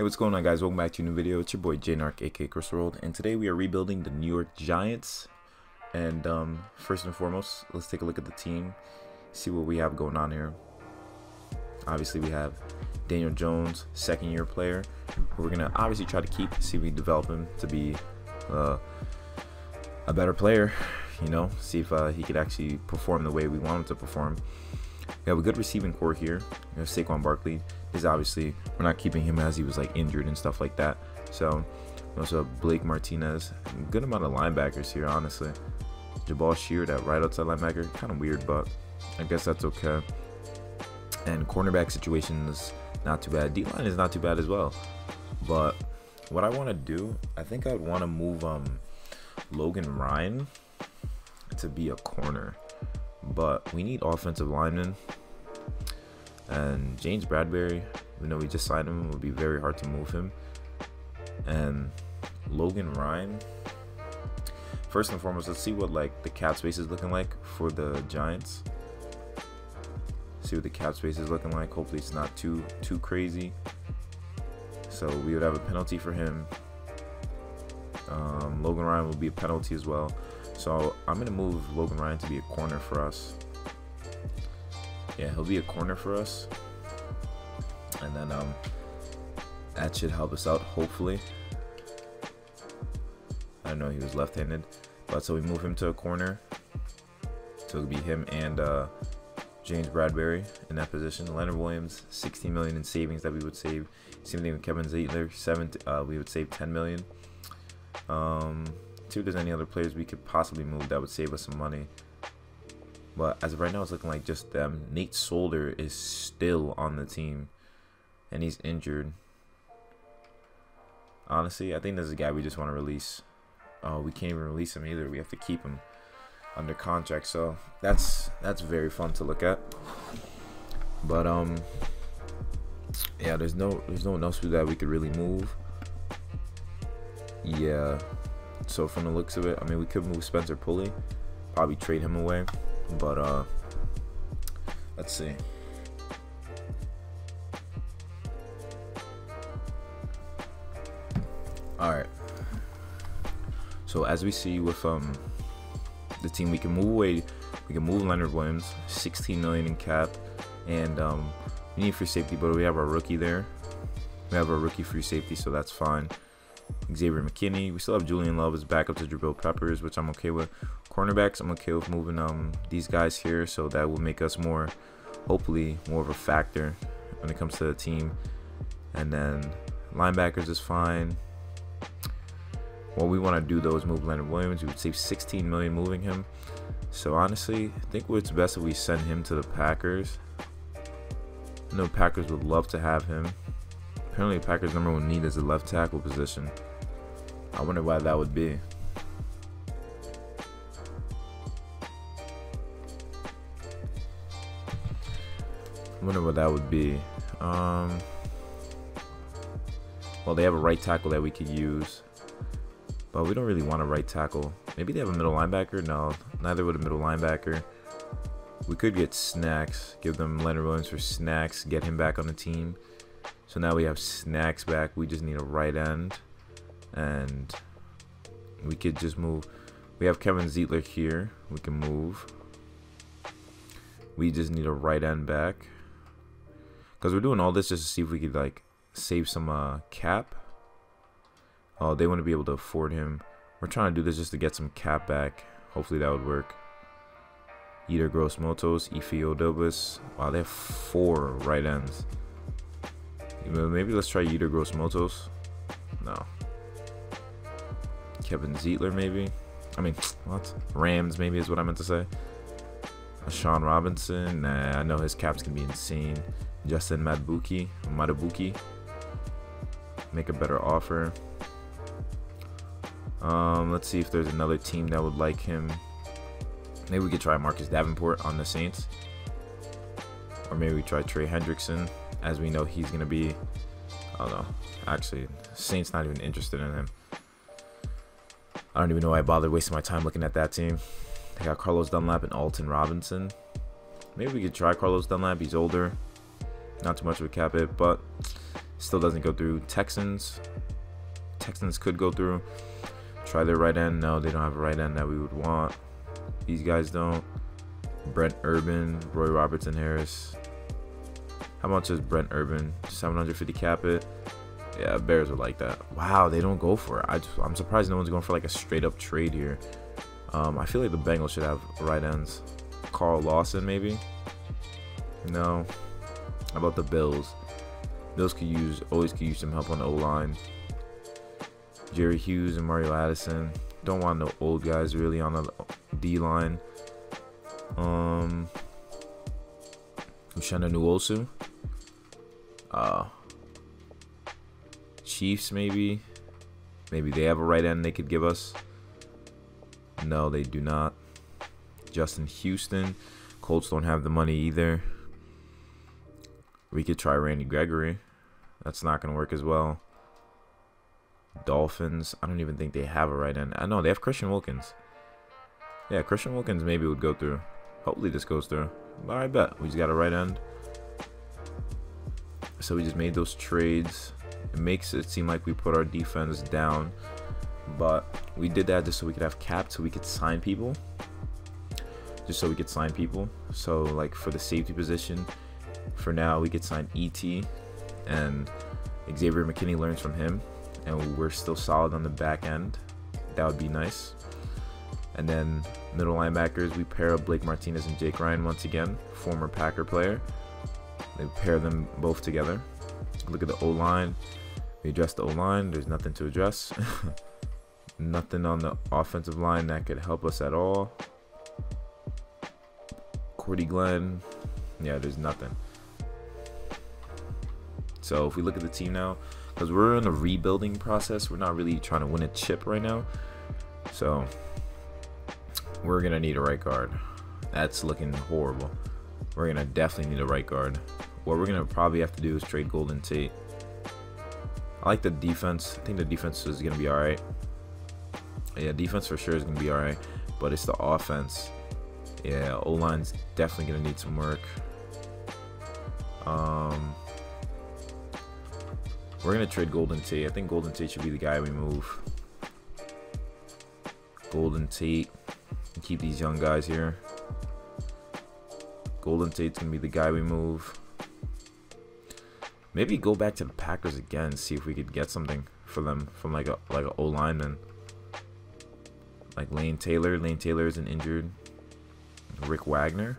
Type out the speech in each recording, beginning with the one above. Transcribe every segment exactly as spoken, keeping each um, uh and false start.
Hey, what's going on, guys? Welcome back to a new video. It's your boy J Narc, aka Chris World, and today we are rebuilding the New York Giants. And um, first and foremost, let's take a look at the team, see what we have going on here. Obviously, we have Daniel Jones, second-year player, who we're gonna obviously try to keep, see if we develop him to be uh, a better player. You know, see if uh, he could actually perform the way we want him to perform. We have a good receiving core here. We have Saquon Barkley. Is obviously we're not keeping him as he was like injured and stuff like that. So we also have Blake Martinez. Good amount of linebackers here, honestly. Jabaal Sheard, that right outside linebacker, kind of weird, but I guess that's okay. And cornerback situation is not too bad. D line is not too bad as well. But what I want to do, I think I'd want to move um Logan Ryan to be a corner. But we need offensive linemen, and James Bradberry, you know, we just signed him. It would be very hard to move him. And Logan Ryan. First and foremost, let's see what like the cap space is looking like for the Giants. See what the cap space is looking like. Hopefully, it's not too too crazy. So we would have a penalty for him. Um, Logan Ryan will be a penalty as well. So I'm gonna move Logan Ryan to be a corner for us. Yeah, he'll be a corner for us, and then um, that should help us out, hopefully. I know he was left-handed, but so we move him to a corner. So it'll be him and uh, James Bradberry in that position. Leonard Williams, sixteen million in savings that we would save. Same thing with Kevin Zeitler, seven. Uh, we would save ten million. Um. If there's any other players we could possibly move that would save us some money, but as of right now it's looking like just them. Nate Solder is still on the team and he's injured. Honestly, I think this is a guy we just want to release. Oh, uh, we can't even release him either. We have to keep him under contract, so that's that's very fun to look at. But um yeah, there's no there's no one else that we could really move. Yeah. So from the looks of it, I mean, we could move Spencer Pulley, probably trade him away, but uh, let's see. All right. So as we see with um the team, we can move away. We can move Leonard Williams, sixteen million in cap, and um, we need free safety, but we have our rookie there. We have our rookie free safety, so that's fine. Xavier McKinney. We still have Julian Love as backup to Jabrill Peppers, which I'm okay with. Cornerbacks, I'm okay with moving um these guys here, so that will make us more, hopefully, more of a factor when it comes to the team. And then linebackers is fine. What we want to do though is move Leonard Williams. We would save sixteen million moving him. So honestly, I think it's best if we send him to the Packers. I know Packers would love to have him. Apparently, Packers' number one need is a left tackle position. I wonder why that would be. I wonder what that would be. Um, well, they have a right tackle that we could use, but we don't really want a right tackle. Maybe they have a middle linebacker? No, neither would a middle linebacker. We could get Snacks, give them Leonard Williams for Snacks, get him back on the team. So now we have Snacks back. We just need a right end. And we could just move. We have Kevin Zeitler here. We can move. We just need a right end back. Because we're doing all this just to see if we could, like, save some uh, cap. Oh, they want to be able to afford him. We're trying to do this just to get some cap back. Hopefully that would work. Either Gross Motos, Ife Odobus. Wow, they have four right ends. Maybe let's try Yeter Gross Motos. No. Kevin Zeitler, maybe. I mean, what? Rams, maybe, is what I meant to say. Sean Robinson. Nah, I know his cap's going to be insane. Justin Madubuike. Madubuike. Make a better offer. Um, let's see if there's another team that would like him. Maybe we could try Marcus Davenport on the Saints. Or maybe we try Trey Hendrickson. As we know, he's going to be, I don't know, actually, Saints not even interested in him. I don't even know why I bothered wasting my time looking at that team. They got Carlos Dunlap and Alton Robinson. Maybe we could try Carlos Dunlap. He's older. Not too much of a cap hit, but Still doesn't go through. Texans. Texans could go through. Try their right end. No, they don't have a right end that we would want. These guys don't. Brent Urban, Roy Robertson Harris. How much is Brent Urban? seven hundred fifty cap it. Yeah, Bears are like that. Wow, they don't go for it. I just, I'm surprised no one's going for like a straight up trade here. Um, I feel like the Bengals should have right ends. Carl Lawson maybe? No. How about the Bills? Bills could use, always could use some help on the O-line. Jerry Hughes and Mario Addison. Don't want no old guys really on the D-line. Um, Uchenna Nwosu. Uh, Chiefs maybe. Maybe they have a right end they could give us. No, they do not. Justin Houston. Colts don't have the money either. We could try Randy Gregory. That's not going to work as well. Dolphins. I don't even think they have a right end. I know they have Christian Wilkins. Yeah, Christian Wilkins maybe would go through. Hopefully this goes through. But I bet we just got a right end. So we just made those trades. It makes it seem like we put our defense down, but we did that just so we could have cap, so we could sign people. Just so we could sign people. So like for the safety position, for now we could sign E T, and Xavier McKinney learns from him, and we're still solid on the back end. That would be nice. And then middle linebackers, we pair up Blake Martinez and Jake Ryan once again, former Packer player. They pair them both together. Look at the O-line. We address the O-line. There's nothing to address. Nothing on the offensive line that could help us at all. Cordy Glenn. Yeah, there's nothing. So if we look at the team now, because we're in a rebuilding process, we're not really trying to win a chip right now. So we're going to need a right guard. That's looking horrible. We're going to definitely need a right guard. What we're going to probably have to do is trade Golden Tate. I like the defense. I think the defense is going to be all right. Yeah, defense for sure is going to be all right. But it's the offense. Yeah, O-line's definitely going to need some work. Um, we're going to trade Golden Tate. I think Golden Tate should be the guy we move. Golden Tate. Keep these young guys here. Golden Tate's going to be the guy we move. Maybe go back to the Packers again, see if we could get something for them from like a like an O-lineman. Like Lane Taylor. Lane Taylor isn't injured. Rick Wagner.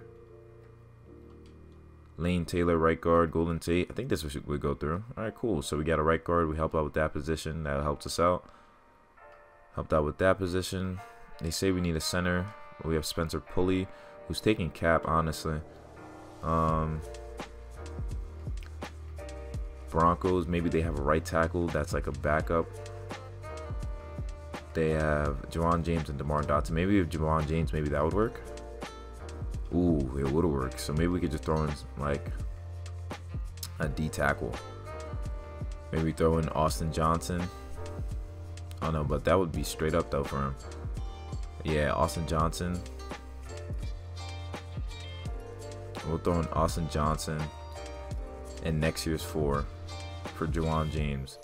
Lane Taylor, right guard. Golden Tate. I think this would go through. Alright, cool. So we got a right guard. We help out with that position. That helps us out. Helped out with that position. They say we need a center. We have Spencer Pulley, who's taking cap, honestly. Um... Broncos, maybe they have a right tackle that's like a backup. They have Juwan James and DeMar Dotson. Maybe if Juwan James, maybe that would work. Ooh, it would work. So maybe we could just throw in like a D tackle. Maybe throw in Austin Johnson. I don't know, but that would be straight up though for him. Yeah, Austin Johnson. We'll throw in Austin Johnson. And next year's four for Juwan James.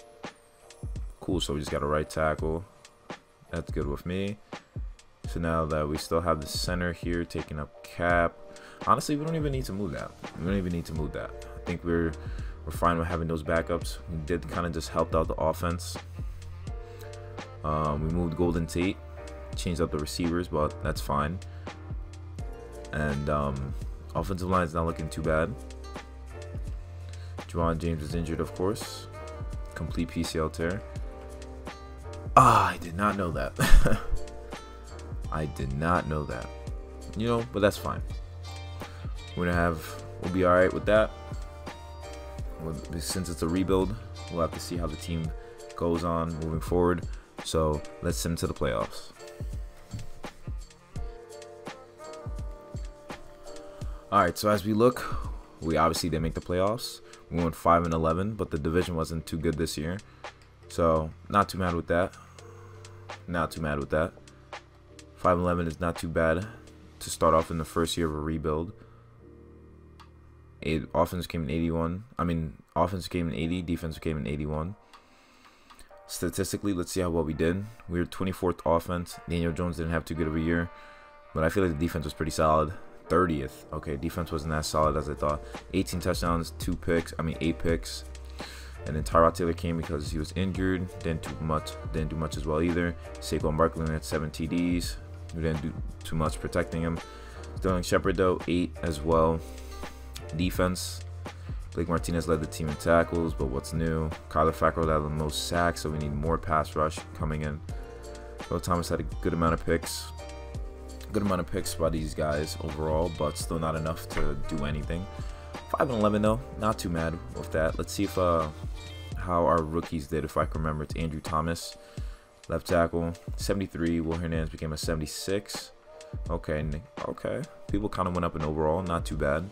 Cool, so we just got a right tackle. That's good with me. So now that we still have the center here taking up cap. Honestly, we don't even need to move that. We don't even need to move that. I think we're we're fine with having those backups. We did kind of just helped out the offense. Um, we moved Golden Tate, changed up the receivers, but that's fine. And um, offensive line's not looking too bad. Juwan James is injured, of course. Complete P C L tear. Ah, I did not know that. I did not know that. You know, but that's fine. We're gonna have, we'll be all right with that. We'll, since it's a rebuild, we'll have to see how the team goes on moving forward. So let's send to the playoffs. All right. So as we look, we obviously didn't make the playoffs. We went five and eleven, but the division wasn't too good this year. So, not too mad with that. Not too mad with that. five and eleven is not too bad to start off in the first year of a rebuild. Offense came in eighty-one. I mean, Offense came in eighty, defense came in eighty-one. Statistically, let's see how well we did. We were twenty-fourth offense. Daniel Jones didn't have too good of a year, but I feel like the defense was pretty solid. thirtieth. Okay, defense wasn't as solid as I thought. eighteen touchdowns, two picks. I mean, eight picks. And then Tyrod Taylor came because he was injured. Didn't do much. Didn't do much as well either. Saquon Barkley had seven T Ds. We didn't do too much protecting him. Sterling Shepard though, eight as well. Defense. Blake Martinez led the team in tackles, but what's new? Kyler Fackrell had the most sacks, so we need more pass rush coming in. Earl Thomas had a good amount of picks. Good amount of picks by these guys overall, but still not enough to do anything. five and eleven though, not too mad with that. Let's see if uh, how our rookies did, if I can remember. It's Andrew Thomas, left tackle, seventy-three. Will Hernandez became a seventy-six. Okay, okay. People kind of went up in overall, not too bad.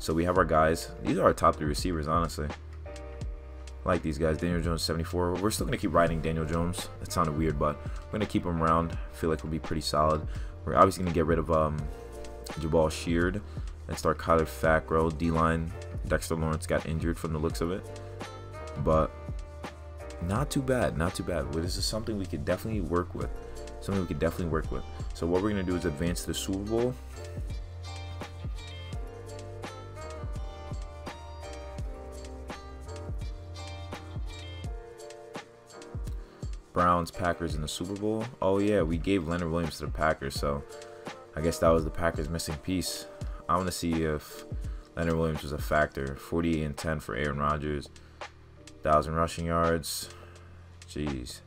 So we have our guys. These are our top three receivers, honestly. I like these guys. Daniel Jones, seventy-four. We're still going to keep riding Daniel Jones. That sounded weird, but we're going to keep him around. I feel like we'll be pretty solid. We're obviously going to get rid of um, Jabaal Sheard and start Kyler Fackrell. D-line, Dexter Lawrence got injured from the looks of it. But not too bad. Not too bad. This is something we could definitely work with. Something we could definitely work with. So what we're going to do is advance to the Super Bowl. Browns, Packers in the Super Bowl. Oh yeah, we gave Leonard Williams to the Packers, so I guess that was the Packers' missing piece. I want to see if Leonard Williams was a factor. forty-eight and ten for Aaron Rodgers. one thousand rushing yards. Jeez.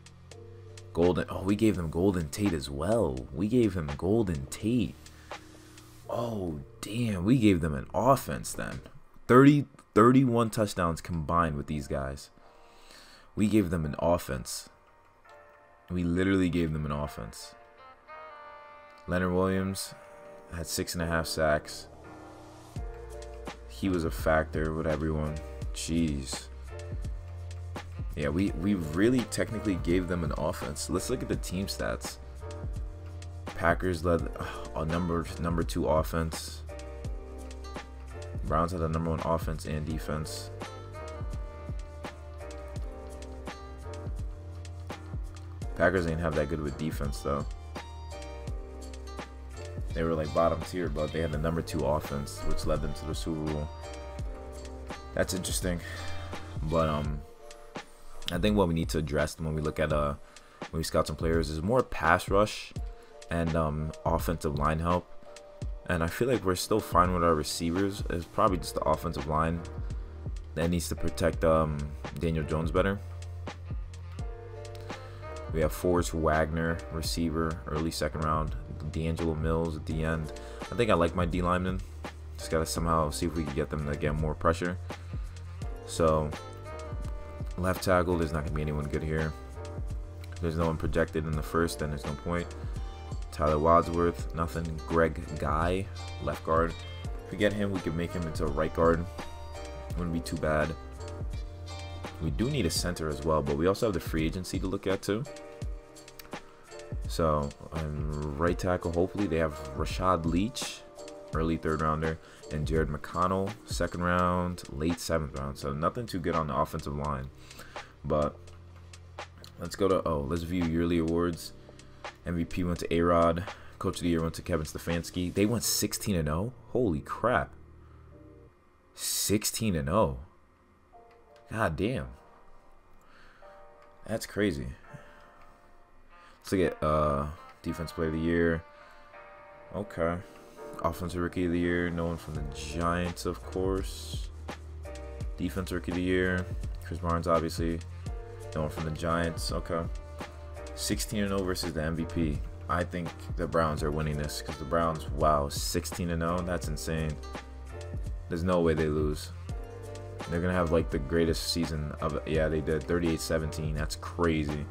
Golden. Oh, we gave him Golden Tate as well. We gave him Golden Tate. Oh, damn. We gave them an offense then. thirty, thirty-one touchdowns combined with these guys. We gave them an offense. We literally gave them an offense. Leonard Williams had six and a half sacks. He was a factor with everyone. Jeez. Yeah, we, we really technically gave them an offense. Let's look at the team stats. Packers led a number, number two offense. Browns had a number one offense and defense. Packers didn't have that good with defense, though. They were like bottom tier, but they had the number two offense, which led them to the Super Bowl. That's interesting. But um, I think what we need to address when we look at uh, when we scout some players is more pass rush and um, offensive line help. And I feel like we're still fine with our receivers. It's probably just the offensive line that needs to protect um, Daniel Jones better. We have Forrest Wagner, receiver, early second round. D'Angelo Mills at the end. I think I like my D linemen. Just got to somehow see if we can get them to get more pressure. So, left tackle, there's not going to be anyone good here. If there's no one projected in the first, then there's no point. Tyler Wadsworth, nothing. Greg Guy, left guard. If we get him, we can make him into a right guard. Wouldn't be too bad. We do need a center as well, but we also have the free agency to look at too. So, um, right tackle, hopefully they have Rashad Leach, early third rounder, and Jared McConnell, second round, late seventh round. So nothing too good on the offensive line. But let's go to, oh, let's view yearly awards. M V P went to A-Rod. Coach of the year went to Kevin Stefanski. They went sixteen and oh. Holy crap. sixteen and oh. God damn. That's crazy. Let's look at uh, defense player of the year. Okay. Offensive rookie of the year. No one from the Giants, of course. Defensive rookie of the year. Chris Barnes, obviously. No one from the Giants. Okay. sixteen and oh versus the M V P. I think the Browns are winning this because the Browns, wow, sixteen and oh. That's insane. There's no way they lose. They're going to have, like, the greatest season of it. Yeah, they did. thirty-eight seventeen. That's crazy.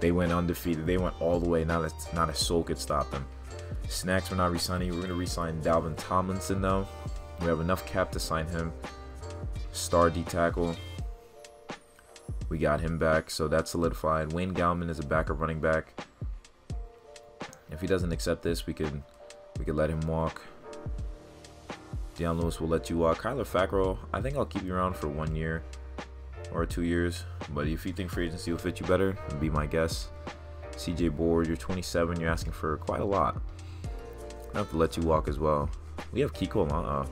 They went undefeated. They went all the way. Not a, not a soul could stop them. Snacks were not re-signing. We're going to re-sign Dalvin Tomlinson, though. We have enough cap to sign him. Star D-tackle. We got him back, so that's solidified. Wayne Gallman is a backup running back. If he doesn't accept this, we could, we could let him walk. Deion Lewis will let you walk. Kyler Fackrell, I think I'll keep you around for one year or two years. But if you think free agency will fit you better, then be my guest. C J Board, you're twenty-seven. You're asking for quite a lot. I have to let you walk as well. We have Kiko Alana.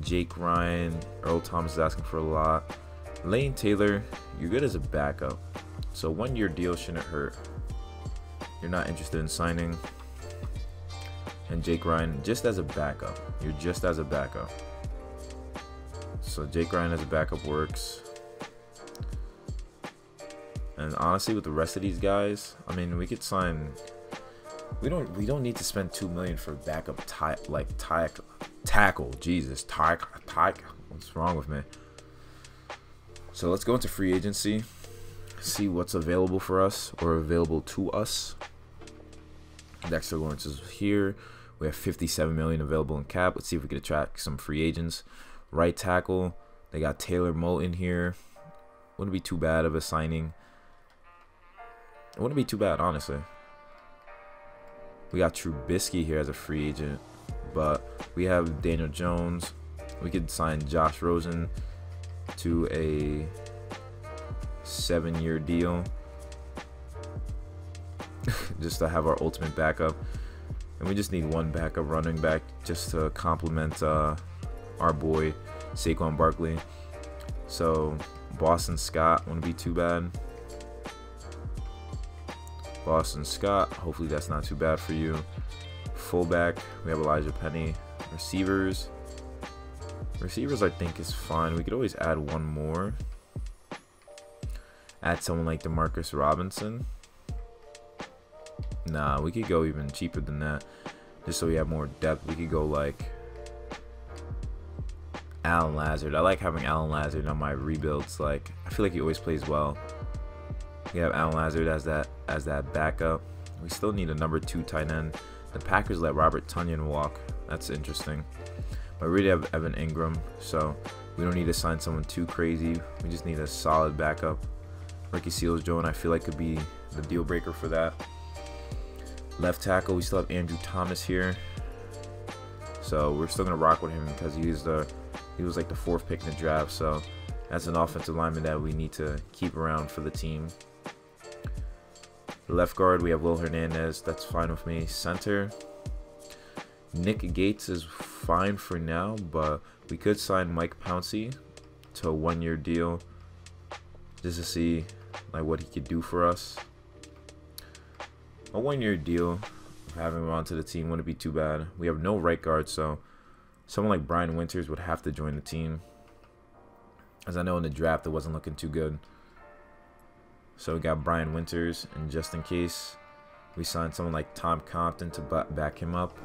Jake Ryan, Earl Thomas is asking for a lot. Lane Taylor, you're good as a backup. So one year deal shouldn't hurt. You're not interested in signing. And Jake Ryan, just as a backup. You're just as a backup. So Jake Ryan as a backup works. And honestly, with the rest of these guys, I mean, we could sign. We don't. We don't need to spend two million for backup type like tack, tackle. Jesus, tack, tack. What's wrong with me? So let's go into free agency. See what's available for us or available to us. Dexter Lawrence is here. We have fifty-seven million available in cap. Let's see if we can attract some free agents. Right tackle, they got Taylor Moton here. Wouldn't be too bad of a signing. It wouldn't be too bad, honestly. We got Trubisky here as a free agent, but we have Daniel Jones. We could sign Josh Rosen to a seven-year deal. Just to have our ultimate backup, and we just need one backup running back just to complement uh, our boy Saquon Barkley. So Boston Scott wouldn't be too bad. Boston Scott, hopefully that's not too bad for you. Fullback, we have Elijah Penny. Receivers, receivers I think is fine. We could always add one more. Add someone like DeMarcus Robinson. Nah, we could go even cheaper than that. Just so we have more depth, we could go like Allen Lazard. I like having Allen Lazard on my rebuilds. Like, I feel like he always plays well. We have Allen Lazard as that as that backup. We still need a number two tight end. The Packers let Robert Tonyan walk. That's interesting. But we really have Evan Ingram, so we don't need to sign someone too crazy. We just need a solid backup. Ricky Seals-Jones, I feel like, could be the deal breaker for that. Left tackle, we still have Andrew Thomas here, so we're still gonna rock with him because he is the he was like the fourth pick in the draft. So that's an offensive lineman that we need to keep around for the team. Left guard, we have Will Hernandez. That's fine with me. Center, Nick Gates is fine for now, but we could sign Mike Pouncey to a one-year deal just to see like what he could do for us. A one-year deal, having him onto the team wouldn't be too bad. We have no right guard, so someone like Brian Winters would have to join the team. As I know in the draft, it wasn't looking too good. So we got Brian Winters, and just in case, we signed someone like Tom Compton to back him up.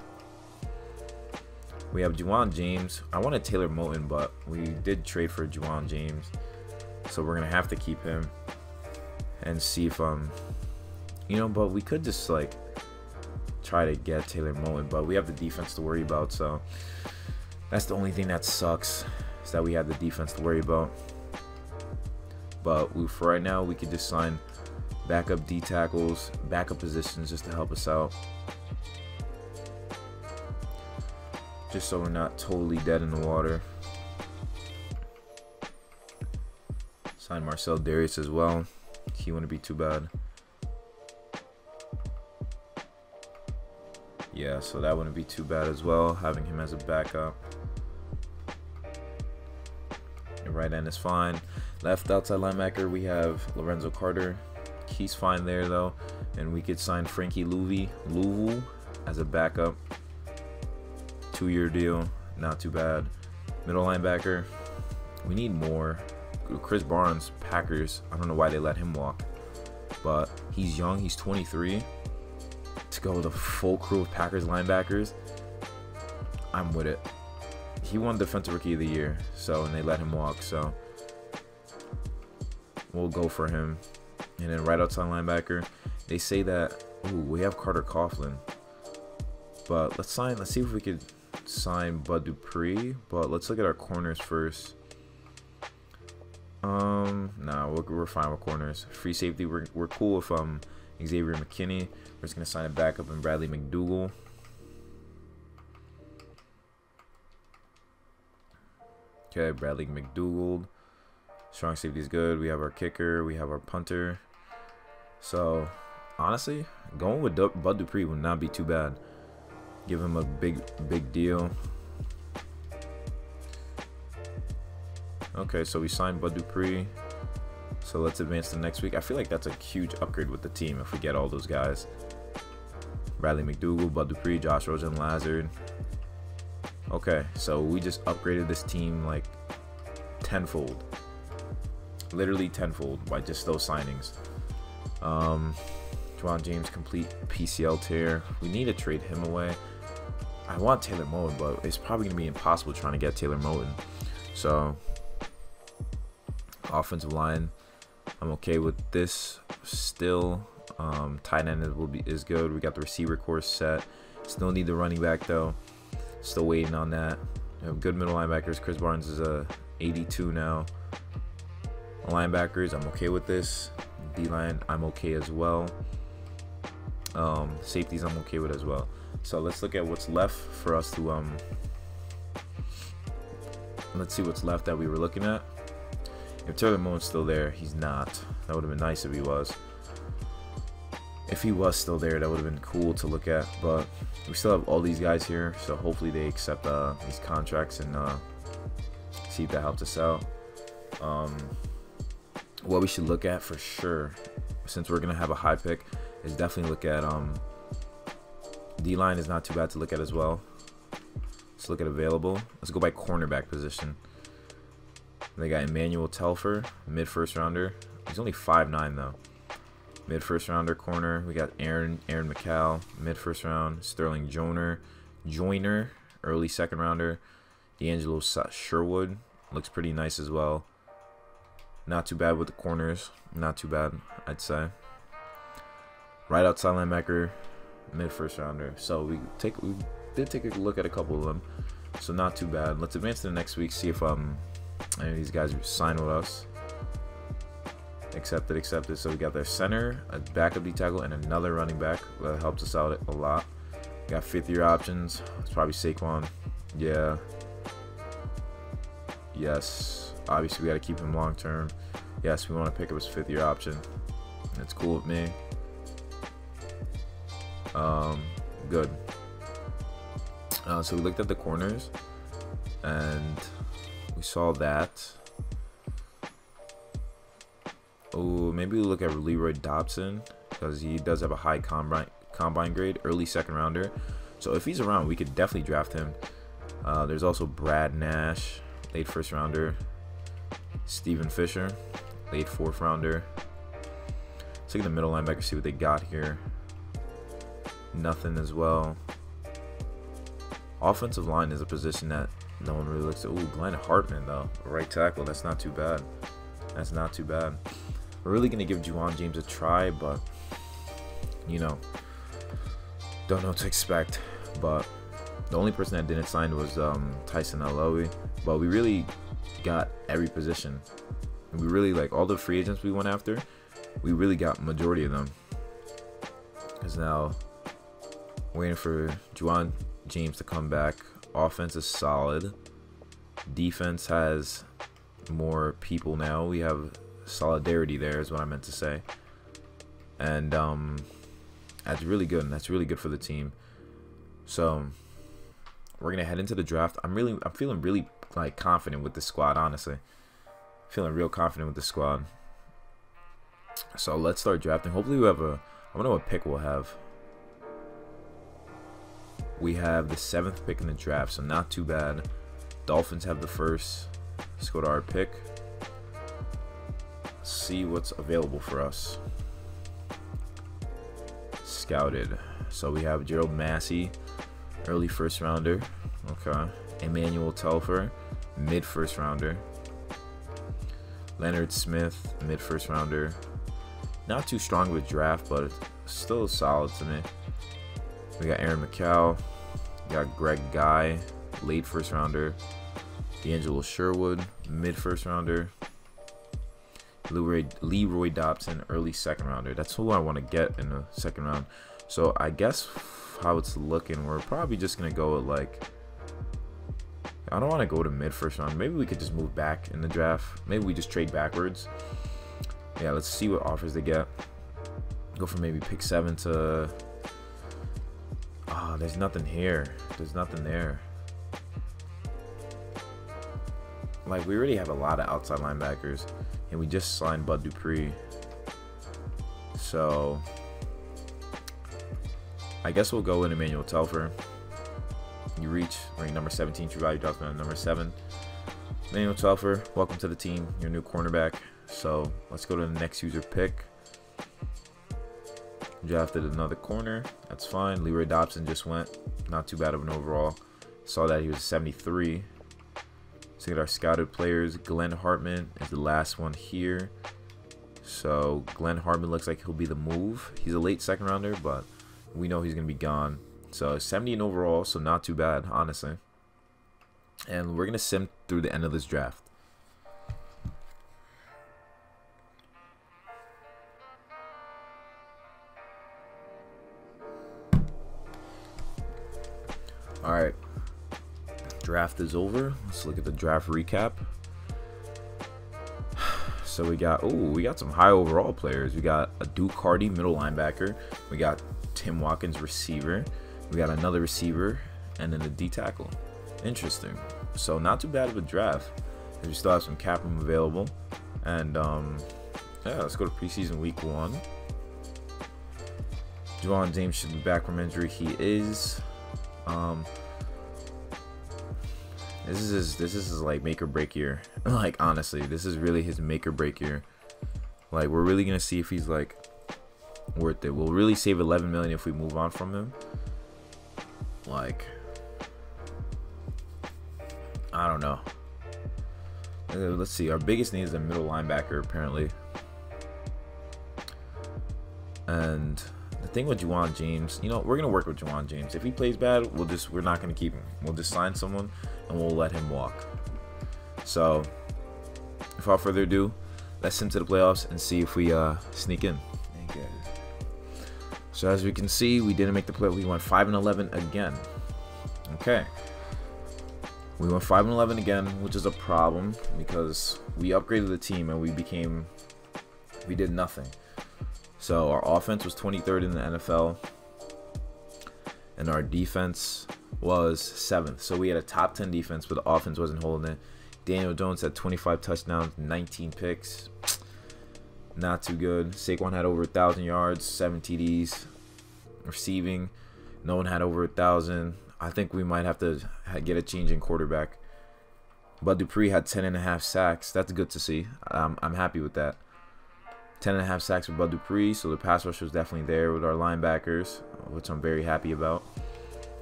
We have Juwan James. I wanted Taylor Moton, but we did trade for Juwan James, so we're gonna have to keep him and see if um. You know, but we could just like try to get Taylor Moton, but we have the defense to worry about, so that's the only thing that sucks is that we have the defense to worry about. But we, for right now, we could just sign backup D tackles, backup positions just to help us out, just so we're not totally dead in the water. Sign Marcel Darius as well. He wouldn't be too bad. Yeah, so that wouldn't be too bad as well, having him as a backup. Your right end is fine. Left outside linebacker, we have Lorenzo Carter. He's fine there, though. And we could sign Frankie Louvu as a backup. Two-year deal, not too bad. Middle linebacker, we need more. Chris Barnes, Packers, I don't know why they let him walk. But he's young, he's twenty-three. To go with a full crew of Packers linebackers, I'm with it. He won Defensive Rookie of the Year, so, and they let him walk, so we'll go for him. And then right outside linebacker, they say that, ooh, we have Carter Coughlin, but let's sign, let's see if we could sign Bud Dupree. But let's look at our corners first. Um, nah, we're, we're fine with corners. Free safety, we're, we're cool with um Xavier McKinney. We're just going to sign a backup in Bradley McDougal. Okay, Bradley McDougald. Strong safety is good. We have our kicker. We have our punter. So, honestly, going with Bud Dupree would not be too bad. Give him a big, big deal. Okay, so we signed Bud Dupree. So let's advance to next week. I feel like that's a huge upgrade with the team if we get all those guys. Bradley McDougald, Bud Dupree, Josh Rosen, Lazard. Okay, so we just upgraded this team like tenfold. Literally tenfold by just those signings. Um, Juwan James, complete P C L tear. We need to trade him away. I want Taylor Moton, but it's probably going to be impossible trying to get Taylor Moton. So, offensive line, I'm okay with this still. Um, tight end is, will be, is good. We got the receiver course set. Still need the running back, though. Still waiting on that. We have good middle linebackers. Chris Barnes is a eighty-two now. Linebackers, I'm okay with this. D-line, I'm okay as well. Um, safeties, I'm okay with as well. So let's look at what's left for us to... Um, let's see what's left that we were looking at. If Taylor Moton's still there, he's not. That would have been nice if he was. If he was still there, that would have been cool to look at. But we still have all these guys here. So hopefully they accept uh, these contracts and uh, see if that helps us out. Um, what we should look at for sure, since we're going to have a high pick, is definitely look at um, D-line is not too bad to look at as well. Let's look at available. Let's go by cornerback position. They got Emmanuel Telfer, mid first rounder. He's only five nine though. Mid first rounder corner. We got Aaron Aaron McCall, mid first round. Sterling Joyner, Joyner, early second rounder. D'Angelo Sherwood looks pretty nice as well. Not too bad with the corners. Not too bad, I'd say. Right outside linebacker, mid first rounder. So we take we did take a look at a couple of them. So not too bad. Let's advance to the next week. See if um any of these guys sign with us. Accepted, accepted. So we got their center, a backup D tackle, and another running back. That helps us out a lot. Got fifth year options. It's probably Saquon. Yeah. Yes. Obviously, we got to keep him long term. Yes, we want to pick up his fifth year option. That's cool with me. Um, good. Uh, so we looked at the corners, and we saw that. Oh, maybe we look at Leroy Dobson because he does have a high combine combine grade, early second rounder. So if he's around, we could definitely draft him. Uh, there's also Brad Nash, late first rounder. Steven Fisher, late fourth rounder. Let's look at the middle linebacker, see what they got here. Nothing as well. Offensive line is a position that no one really looks at. Ooh, Glenn Hartman though, right tackle. That's not too bad. That's not too bad. We're really gonna give Juwan James a try, but you know, don't know what to expect. But the only person that didn't sign was um, Tyson Aloe. But we really got every position. We really like all the free agents we went after. We really got majority of them. Cause now waiting for Juwan James to come back. Offense is solid. Defense has more people now. We have solidarity there is what I meant to say. And um, that's really good. And that's really good for the team. So we're gonna head into the draft. I'm really, I'm feeling really like confident with the squad. Honestly, feeling real confident with the squad. So let's start drafting. Hopefully we have a. I don't know what pick we'll have. We have the seventh pick in the draft, so not too bad. Dolphins have the first. Let's go to our pick. See what's available for us. Scouted. So we have Gerald Massey, early first rounder. Okay. Emmanuel Telfer, mid first rounder. Leonard Smith, mid first rounder. Not too strong with draft, but it's still solid to me. We got Aaron McCall. We got Greg Guy, late first rounder. D'Angelo Sherwood, mid first rounder. Leroy, Leroy Dobson, early second rounder. That's who I want to get in the second round. So I guess how it's looking, we're probably just gonna go with like I don't want to go to mid first round. Maybe we could just move back in the draft. Maybe we just trade backwards. Yeah, let's see what offers they get. Go from maybe pick seven to... Oh, there's nothing here. There's nothing there. Like, we already have a lot of outside linebackers. And we just signed Bud Dupree. So... I guess we'll go in Emmanuel Telfer. You reach rank number seventeen. True value drops down to number seven. Emmanuel Telfer, welcome to the team. Your new cornerback. So let's go to the next user pick. Drafted another corner. That's fine. Leroy Dobson just went. Not too bad of an overall. Saw that he was seventy-three. Let's get our scouted players. Glenn Hartman is the last one here. So Glenn Hartman looks like he'll be the move. He's a late second rounder, but we know he's going to be gone. So seventy in overall, so not too bad, honestly. And we're going to sim through the end of this draft. Alright, draft is over. Let's look at the draft recap. So we got, oh, we got some high overall players. We got a Duke Hardy, middle linebacker. We got Tim Watkins, receiver. We got another receiver and then a D tackle. Interesting. So not too bad of a draft. We still have some cap room available. And um, yeah, let's go to preseason week one. Juwan James should be back from injury. He is. Um, this is his, this is his like make or break year. Like honestly, this is really his make or break year. Like we're really gonna see if he's like worth it. We'll really save eleven million if we move on from him. Like, I don't know. Let's see. Our biggest need is a middle linebacker, apparently. And the thing with Juwan James, you know, we're gonna work with Juwan James. If he plays bad, we'll just we're not gonna keep him. We'll just sign someone and we'll let him walk. So, without further ado, let's sim to the playoffs and see if we uh, sneak in. So as we can see, we didn't make the play. We went five and eleven again. Okay. We went five and eleven again, which is a problem because we upgraded the team and we became, we did nothing. So our offense was twenty-third in the N F L and our defense was seventh. So we had a top ten defense, but the offense wasn't holding it. Daniel Jones had twenty-five touchdowns, nineteen picks. Not too good. Saquon had over a thousand yards, seven T Ds receiving. No one had over a thousand. I think we might have to get a change in quarterback. Bud Dupree had ten and a half sacks. That's good to see. Um, I'm happy with that. Ten and a half sacks with Bud Dupree. So the pass rush was definitely there with our linebackers, which I'm very happy about.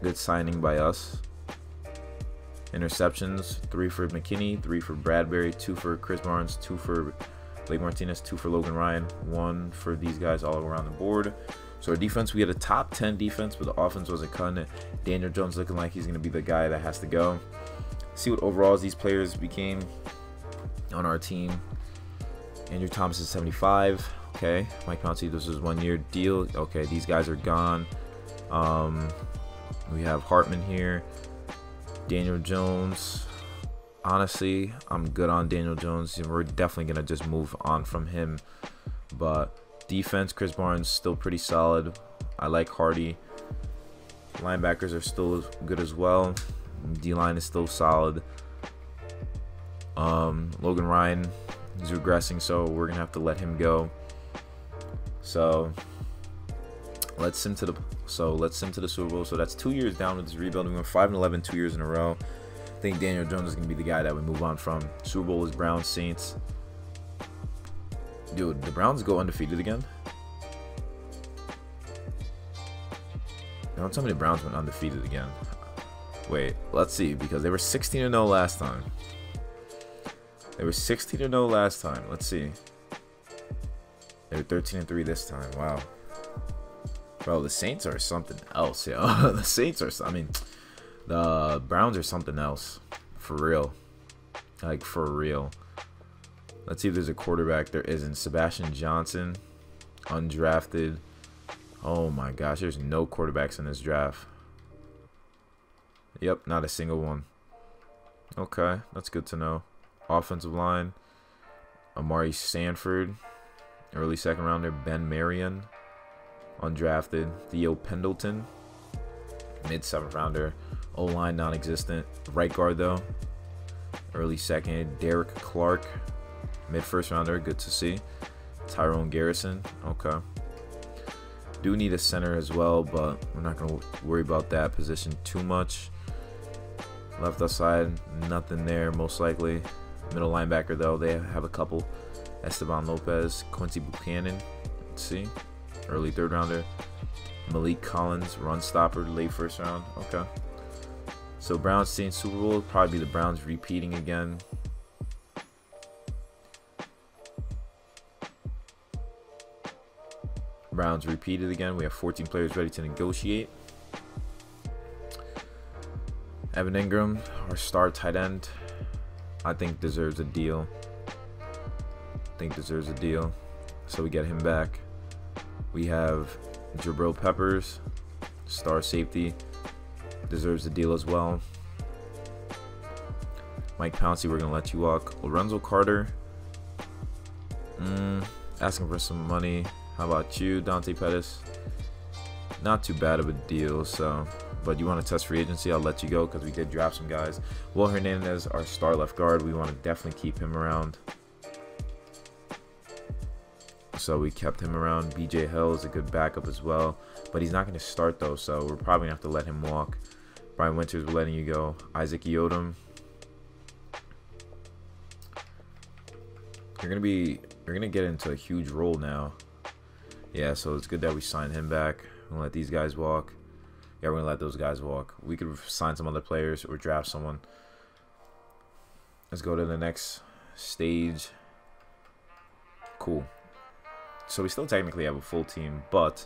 Good signing by us. Interceptions: three for McKinney, three for Bradberry, two for Chris Barnes, two for Blake Martinez, two for Logan Ryan, one for these guys all around the board. So our defense, we had a top ten defense, but the offense wasn't cutting it. Daniel Jones looking like he's going to be the guy that has to go. See what overalls these players became on our team. Andrew Thomas is seventy-five. Okay. Mike Pouncey, this is one year deal. Okay. These guys are gone. Um, we have Hartman here. Daniel Jones. Honestly, I'm good on Daniel Jones. We're definitely going to just move on from him. But defense, Chris Barnes, still pretty solid. I like Hardy. Linebackers are still good as well. D-line is still solid. Um, Logan Ryan is regressing, so we're going to have to let him go. So let's sim to the so let's sim to the Super Bowl. So that's two years down with this rebuild. We went five and eleven two years in a row. I think Daniel Jones is going to be the guy that we move on from. Super Bowl is Browns, Saints. Dude, the Browns go undefeated again? Don't tell me the Browns went undefeated again. Wait, let's see, because they were sixteen and oh last time. They were sixteen and oh last time. Let's see. They were thirteen and three this time. Wow. Bro, the Saints are something else, yo. The Saints are, I mean... The Browns are something else. For real. Like, for real. Let's see if there's a quarterback. There isn't. Sebastian Johnson. Undrafted. Oh, my gosh. There's no quarterbacks in this draft. Yep, not a single one. Okay, that's good to know. Offensive line, Amari Sanford, early second rounder, Ben Marion, undrafted, Theo Pendleton, mid seventh rounder, O-line non-existent, right guard though, early second, Derek Clark, mid first rounder, good to see, Tyrone Garrison, okay. Do need a center as well, but we're not going to worry about that position too much. Left outside, nothing there most likely. Middle linebacker though, they have a couple. Esteban Lopez, Quincy Buchanan, let's see, early third rounder. Malik Collins, run stopper, late first round, okay. So Browns team Super Bowl, probably be the Browns repeating again. Browns repeated again. We have fourteen players ready to negotiate. Evan Ingram, our star tight end, I think deserves a deal. I think deserves a deal. So we get him back. We have Jabrill Peppers, star safety, deserves a deal as well. Mike Pouncey, we're going to let you walk. Lorenzo Carter, mm, asking for some money. How about you, Dante Pettis? Not too bad of a deal, so. But you want to test free agency, I'll let you go because we did draft some guys. Will Hernandez, our star left guard, we want to definitely keep him around. So we kept him around. B J Hill is a good backup as well, but he's not going to start though, so we're probably going to have to let him walk. Brian Winters, we're letting you go. Isaac Yiodom. You're going to be, you're going to get into a huge role now. Yeah, so it's good that we signed him back. We'll let these guys walk. Yeah, we're going to let those guys walk. We could sign some other players or draft someone. Let's go to the next stage. Cool. So we still technically have a full team, but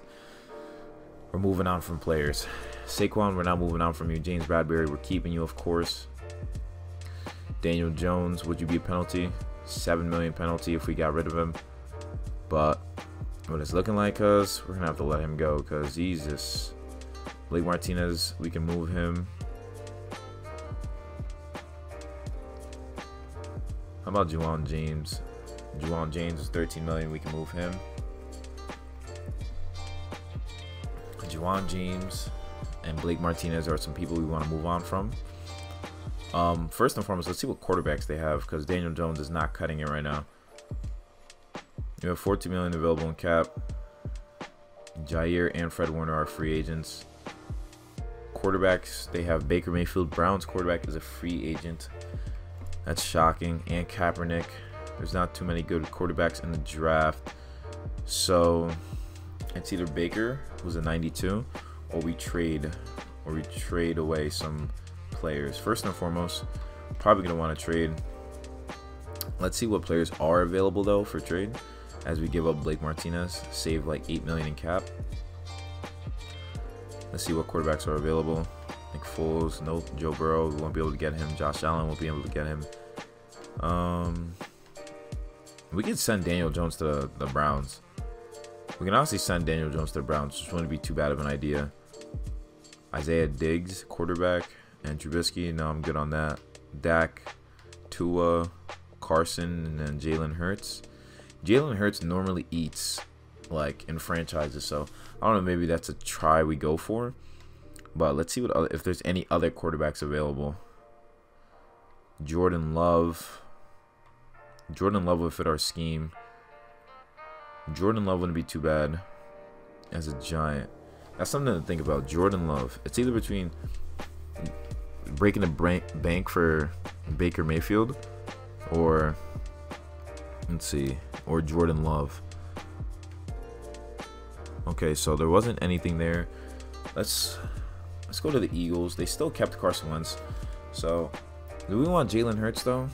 we're moving on from players. Saquon, we're not moving on from you. James Bradberry, we're keeping you, of course. Daniel Jones, would you be a penalty? seven million dollars penalty if we got rid of him. But what it's looking like, cuz we're gonna have to let him go because he's just Blake Martinez. We can move him. How about Juwan James? Juwan James is thirteen million. We can move him. Juwan James and Blake Martinez are some people we want to move on from. Um, first and foremost, let's see what quarterbacks they have because Daniel Jones is not cutting it right now. We have fourteen million dollars available in cap. Jair and Fred Warner are free agents. Quarterbacks, they have Baker Mayfield. Brown's quarterback is a free agent. That's shocking. And Kaepernick. There's not too many good quarterbacks in the draft. So it's either Baker, who's a ninety-two, or we trade, or we trade away some players. First and foremost, probably going to want to trade. Let's see what players are available, though, for trade. As we give up Blake Martinez, save like eight million dollars in cap. Let's see what quarterbacks are available. Nick Foles, nope. Joe Burrow, we won't be able to get him. Josh Allen won't be able to get him. Um, we could send Daniel Jones to the, the Browns. We can honestly send Daniel Jones to the Browns. Just wouldn't be too bad of an idea. Isaiah Diggs, quarterback, and Trubisky. No, I'm good on that. Dak, Tua, Carson, and then Jalen Hurts. Jalen Hurts normally eats, like, in franchises, so I don't know, maybe that's a try we go for. But let's see what other, if there's any other quarterbacks available. Jordan Love. Jordan Love would fit our scheme. Jordan Love wouldn't be too bad as a Giant. That's something to think about. Jordan Love. It's either between breaking the bank for Baker Mayfield or... let's see, or Jordan Love. Okay, so there wasn't anything there. Let's let's go to the Eagles. They still kept Carson Wentz. So, do we want Jalen Hurts though?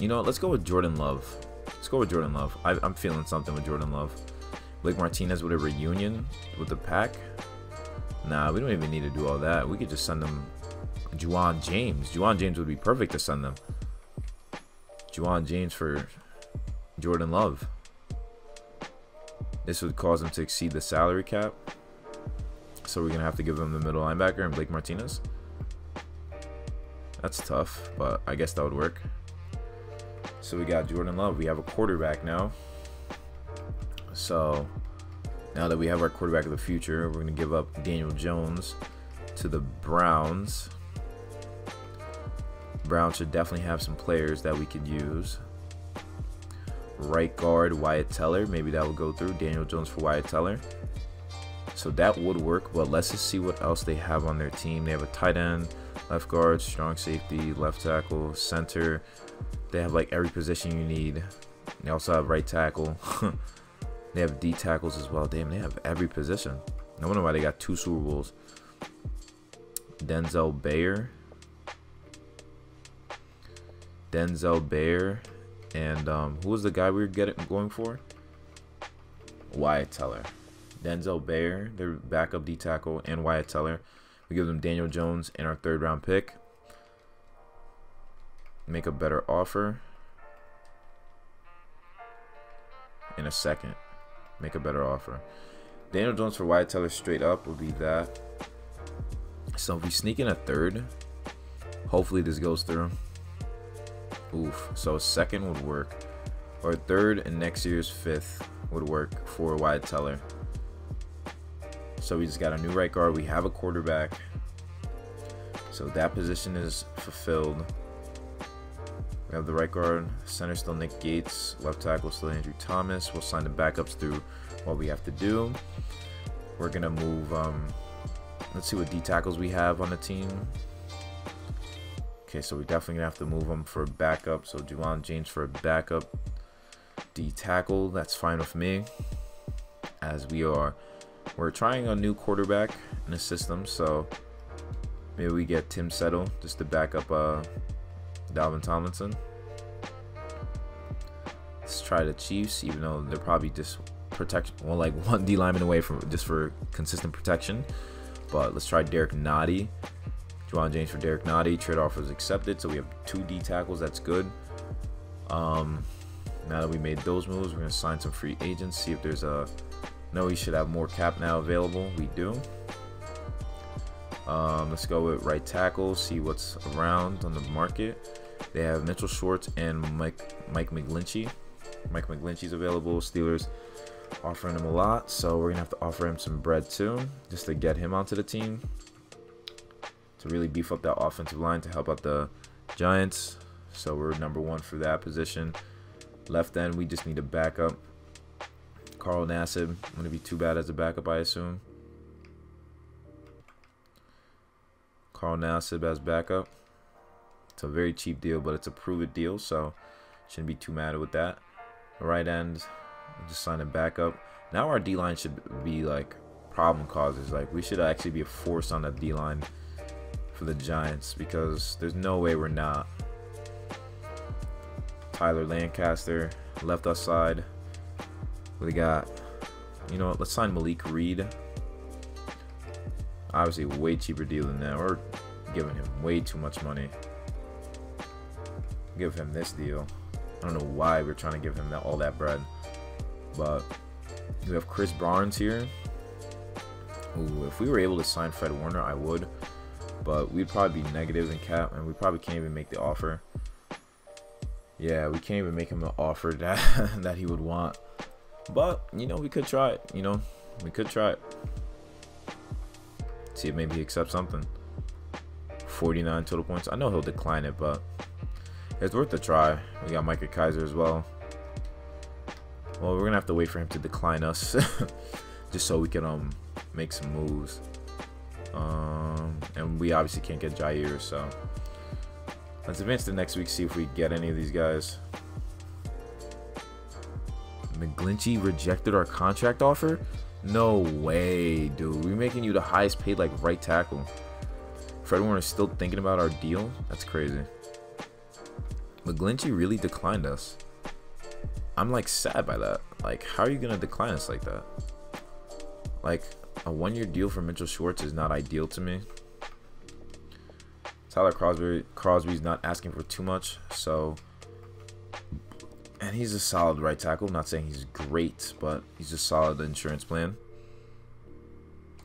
You know what? Let's go with Jordan Love. Let's go with Jordan Love. I, I'm feeling something with Jordan Love. Blake Martinez with a reunion with the Pack. Nah, we don't even need to do all that. We could just send them Juwan James. Juwan James would be perfect to send them. Juwan James for Jordan Love. This would cause him to exceed the salary cap, so we're gonna have to give him the middle linebacker and Blake Martinez. That's tough, but I guess that would work. So we got Jordan Love. We have a quarterback now. So now that we have our quarterback of the future, we're going to give up Daniel Jones to the Browns. Browns should definitely have some players that we could use. Right guard, Wyatt Teller. Maybe that will go through. Daniel Jones for Wyatt Teller. So that would work, but let's just see what else they have on their team. They have a tight end, left guard, strong safety, left tackle, center. They have like every position you need. They also have right tackle. They have D tackles as well. Damn, they have every position. No wonder why they got two Super Bowls. Denzel Bayer. Denzel Bayer. And um, who was the guy we were getting, going for? Wyatt Teller. Denzel Bayer, their backup D tackle, and Wyatt Teller. We give them Daniel Jones and our third round pick. Make a better offer. In a second. Make a better offer. Daniel Jones for Wyatt Teller straight up would be that. So if we sneak in a third, hopefully this goes through. Oof. So a second would work. Or third and next year's fifth would work for Wyatt Teller. So we just got a new right guard. We have a quarterback. So that position is fulfilled. We have the right guard. Center still Nick Gates. Left tackle still Andrew Thomas. We'll sign the backups through what we have to do. We're going to move. Um, let's see what D tackles we have on the team. Okay, so we're definitely going to have to move them for a backup. So Juwan James for a backup D tackle. That's fine with me. As we are. We're trying a new quarterback in the system, so maybe we get Tim Settle just to back up uh, Dalvin Tomlinson. Let's try the Chiefs, even though they're probably just protection, well, like one D lineman away from just for consistent protection. But let's try Derek Nottie. Juwan James for Derek Nottie. Trade offer is accepted, so we have two D tackles. That's good. Um, now that we made those moves, we're gonna sign some free agents. See if there's a No, we should have more cap now available. We do. Um, let's go with right tackle. See what's around on the market. They have Mitchell Schwartz and Mike Mike McGlinchey. Mike McGlinchey's available. Steelers offering him a lot, so we're gonna have to offer him some bread too, just to get him onto the team to really beef up that offensive line to help out the Giants. So we're number one for that position. Left end, we just need a backup. Carl Nassib wouldn't be too bad as a backup, I assume. Carl Nassib as backup. It's a very cheap deal, but it's a proven deal, so shouldn't be too mad with that. Right end, just sign a backup. Now our D line should be like problem causers. Like we should actually be a force on the D line for the Giants because there's no way we're not. Tyler Lancaster left us side. We got, you know what, let's sign Malik Reed. Obviously, way cheaper deal than that. We're giving him way too much money. Give him this deal. I don't know why we're trying to give him that all that bread. But we have Chris Barnes here. Ooh, if we were able to sign Fred Warner, I would. But we'd probably be negative in cap, and we probably can't even make the offer. Yeah, we can't even make him an offer that, that he would want. But, you know, we could try it, you know. We could try it. See if maybe he accepts something. forty-nine total points. I know he'll decline it, but it's worth a try. We got Micah Kaiser as well. Well, we're going to have to wait for him to decline us just so we can um make some moves. Um, and we obviously can't get Jair, so let's advance to next week, see if we get any of these guys. McGlinchey rejected our contract offer? No way, dude. We're making you the highest paid, like, right tackle. Fred Warner is still thinking about our deal? That's crazy. McGlinchey really declined us. I'm, like, sad by that. Like, how are you going to decline us like that? Like, a one-year deal for Mitchell Schwartz is not ideal to me. Tyler Crosby, Crosby's not asking for too much, so... And he's a solid right tackle. I'm not saying he's great, but he's a solid insurance plan.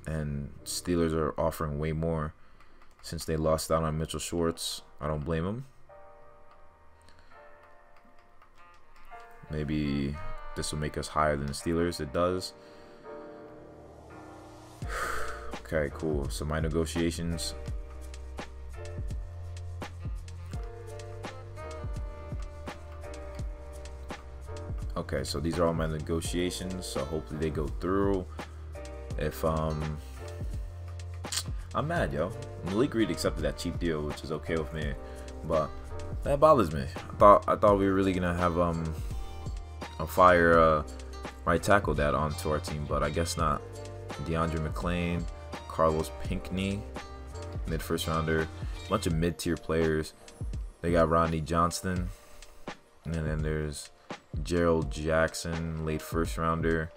And Steelers are offering way more since they lost out on Mitchell Schwartz. I don't blame him. Maybe this will make us higher than the Steelers. It does. Okay, cool. So my negotiations. Okay, so these are all my negotiations. So hopefully they go through. If um, I'm mad, yo. Malik Reed accepted that cheap deal, which is okay with me, but that bothers me. I thought I thought we were really gonna have um a fire uh, right tackle that onto our team, but I guess not. DeAndre McClain, Carlos Pinkney, mid first rounder, bunch of mid tier players. They got Rodney Johnston, and then there's Gerald Jackson, late first rounder.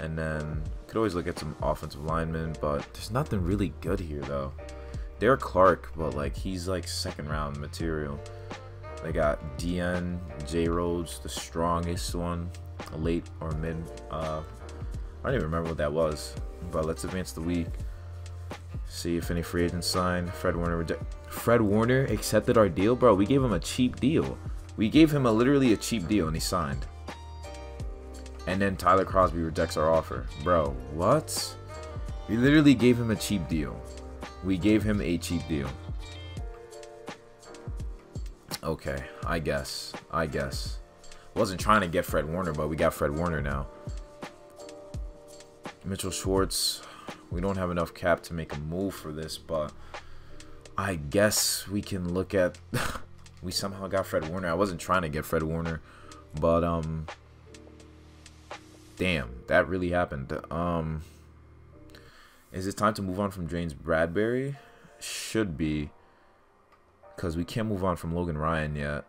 And then could always look at some offensive linemen, but there's nothing really good here though. Derek Clark, but like he's like second round material. They got D N, J Rhodes, the strongest one, a late or mid. Uh, I don't even remember what that was, but let's advance the week. See if any free agents signed. Fred Warner, Fred Warner accepted our deal, bro. We gave him a cheap deal. We gave him a literally a cheap deal and he signed. And then Tyler Crosby rejects our offer. Bro, what? We literally gave him a cheap deal. We gave him a cheap deal. Okay, I guess. I guess. Wasn't trying to get Fred Warner, but we got Fred Warner now. Mitchell Schwartz. We don't have enough cap to make a move for this, but I guess we can look at... We somehow got Fred Warner. I wasn't trying to get Fred Warner, but... um. Damn, that really happened. Um, is it time to move on from James Bradberry? Should be, because we can't move on from Logan Ryan yet.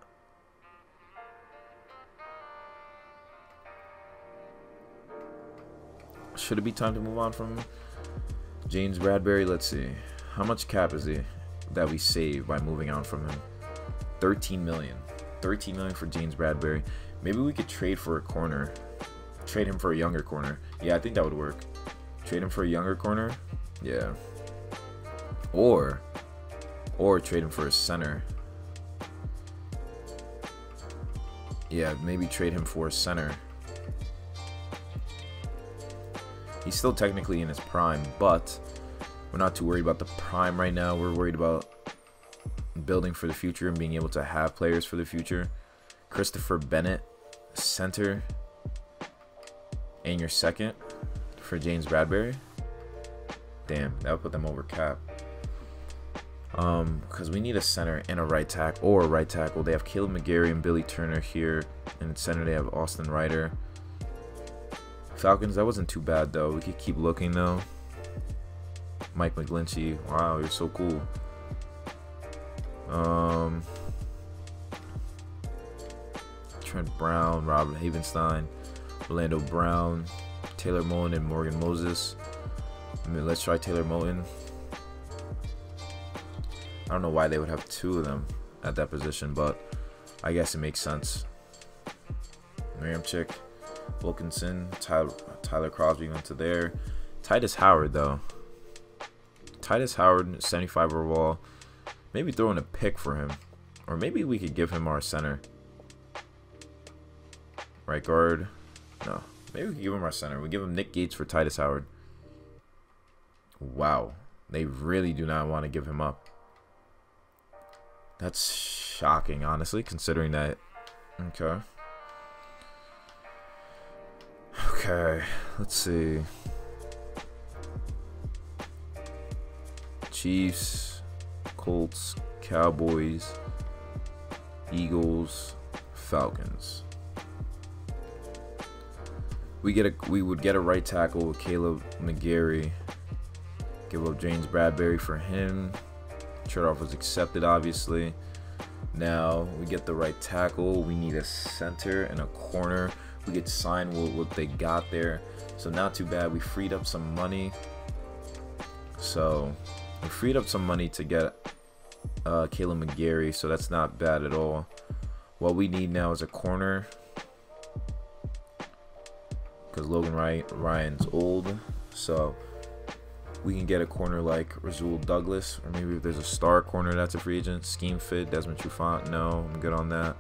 Should it be time to move on from James Bradberry? Let's see. How much cap is he that we save by moving on from him? thirteen million. thirteen million for James Bradberry. Maybe we could trade for a corner. Trade him for a younger corner. Yeah, I think that would work. Trade him for a younger corner. Yeah. Or, or trade him for a center. Yeah, maybe trade him for a center. He's still technically in his prime, but we're not too worried about the prime right now. We're worried about building for the future and being able to have players for the future. Christopher Bennett, center. And your second for James Bradberry. Damn, that would put them over cap. Um, because we need a center and a right tackle or a right tackle. They have Caleb McGarry and Billy Turner here. And in center they have Austin Ryder. Falcons, that wasn't too bad though. We could keep looking though. Mike McGlinchey. Wow, you're so cool. Um Trent Brown, Robert Havenstein. Orlando Brown, Taylor Moton, and Morgan Moses. I mean, let's try Taylor Moton. I don't know why they would have two of them at that position, but I guess it makes sense. Ramchick, Wilkinson, Tyler, Tyler Crosby went to there. Titus Howard, though. Titus Howard, seventy-five overall. Maybe throw in a pick for him. Or maybe we could give him our center. Right guard. No, maybe we can give him our center. We give him Nick Gates for Titus Howard. Wow, they really do not want to give him up. That's shocking, honestly, considering that. Okay. Okay, let's see. Chiefs, Colts, Cowboys, Eagles, Falcons. We get a we would get a right tackle with Caleb McGarry. Give up James Bradberry for him. Trade-off was accepted, obviously. Now we get the right tackle. We need a center and a corner. We could sign what, what they got there. So not too bad. We freed up some money. So we freed up some money to get uh, Caleb McGarry. So that's not bad at all. What we need now is a corner. Because Logan Ryan's old, so we can get a corner like Rasul Douglas, or maybe if there's a star corner that's a free agent. Scheme fit, Desmond Trufant, no, I'm good on that.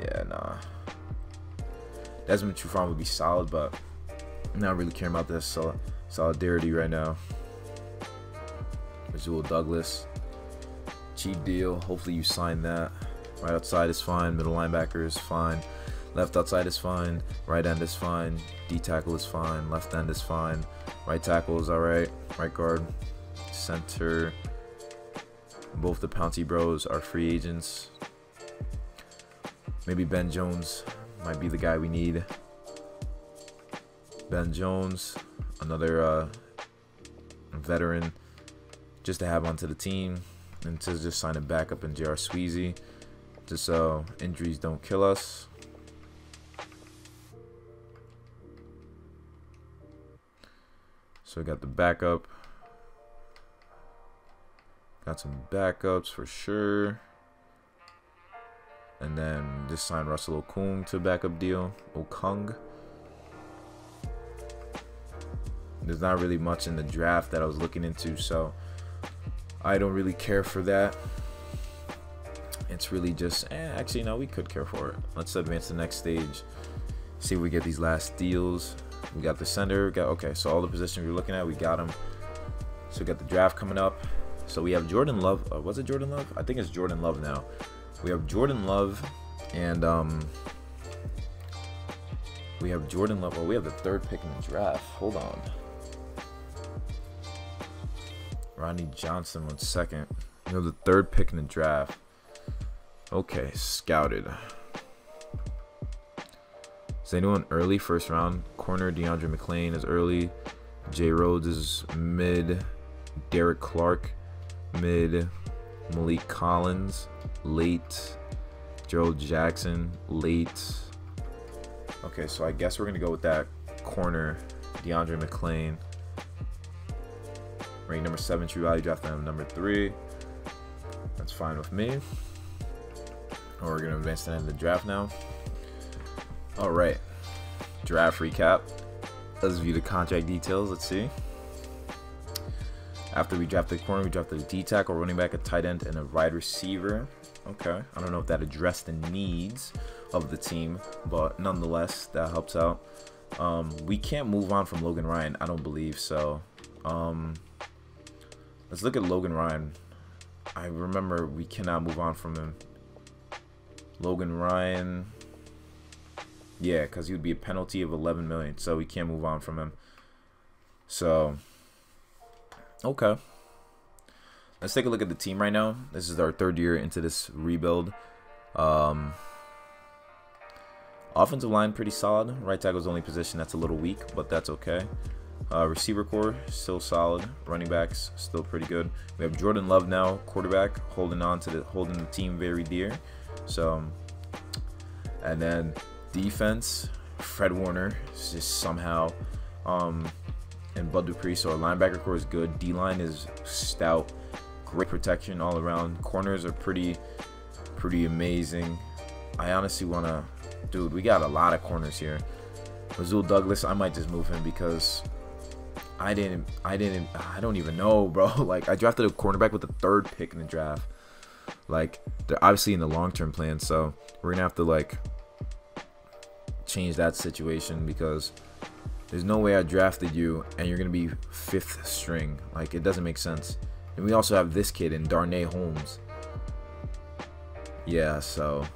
Yeah, nah. Desmond Trufant would be solid, but I'm not really caring about this sol solidarity right now. Rasul Douglas, cheap deal. Hopefully you sign that. Right outside is fine. Middle linebacker is fine. Left outside is fine. Right end is fine. D tackle is fine. Left end is fine. Right tackle is all right. Right guard, center. Both the Pouncy Bros are free agents. Maybe Ben Jones might be the guy we need. Ben Jones, another uh, veteran, just to have onto the team, and to just sign a backup in J R Sweezy, just so injuries don't kill us. So we got the backup. Got some backups for sure. And then just sign Russell Okung to a backup deal. Okung. There's not really much in the draft that I was looking into, so I don't really care for that. It's really just, eh, actually, no, we could care for it. Let's advance to the next stage. See if we get these last deals. We got the sender. We got, okay, so all the positions we were looking at, we got them. So we got the draft coming up. So we have Jordan Love. Uh, was it Jordan Love? I think it's Jordan Love now. We have Jordan Love and um, we have Jordan Love. Oh, we have the third pick in the draft. Hold on. Ronnie Johnson, one second. We have the third pick in the draft. Okay, scouted. Is anyone early first round? Corner DeAndre McClain is early. Jay Rhodes is mid. Derek Clark, mid. Malik Collins, late. Gerald Jackson, late. Okay, so I guess we're gonna go with that corner, DeAndre McClain. Rank number seven, true value, draft item number three. That's fine with me. Or we're gonna advance to the end of the draft now. All right, draft recap. Let's view the contract details. Let's see. After we drafted the corner, we drafted a D tackle, running back, a tight end, and a wide receiver. Okay, I don't know if that addressed the needs of the team, but nonetheless, that helps out. Um, we can't move on from Logan Ryan, I don't believe so. Um, let's look at Logan Ryan. I remember we cannot move on from him. Logan Ryan, yeah, because he would be a penalty of eleven million, so we can't move on from him. So. Okay, let's take a look at the team right now. This is our third year into this rebuild. Um, offensive line pretty solid. Right tackle's the only position that's a little weak, but that's okay. Uh, receiver core still solid. Running backs still pretty good. We have Jordan Love now, quarterback, holding on to the holding the team very dear. So, and then defense, Fred Warner is just somehow. Um, And Bud Dupree, so our linebacker core is good. D-line is stout, great protection all around. Corners are pretty, pretty amazing. I honestly wanna, dude, we got a lot of corners here. Rasul Douglas, I might just move him because I didn't, I didn't, I don't even know, bro. Like I drafted a cornerback with the third pick in the draft. Like they're obviously in the long-term plan, so we're gonna have to like change that situation because. There's no way I drafted you, and you're going to be fifth string. Like, it doesn't make sense. And we also have this kid in Darnay Holmes. Yeah, so.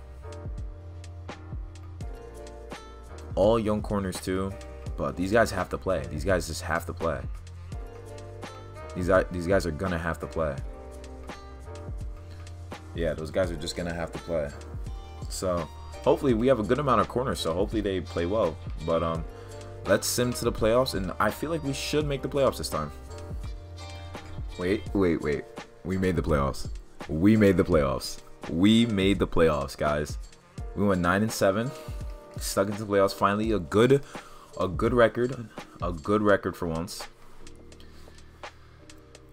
All young corners, too. But these guys have to play. These guys just have to play. These, are, these guys are going to have to play. Yeah, those guys are just going to have to play. So, hopefully, we have a good amount of corners. So, hopefully, they play well. But, um... let's sim to the playoffs, and I feel like we should make the playoffs this time. Wait, wait, wait. We made the playoffs. We made the playoffs. We made the playoffs, guys. We went nine and seven. Stuck into the playoffs. Finally, a good, a good record. A good record for once.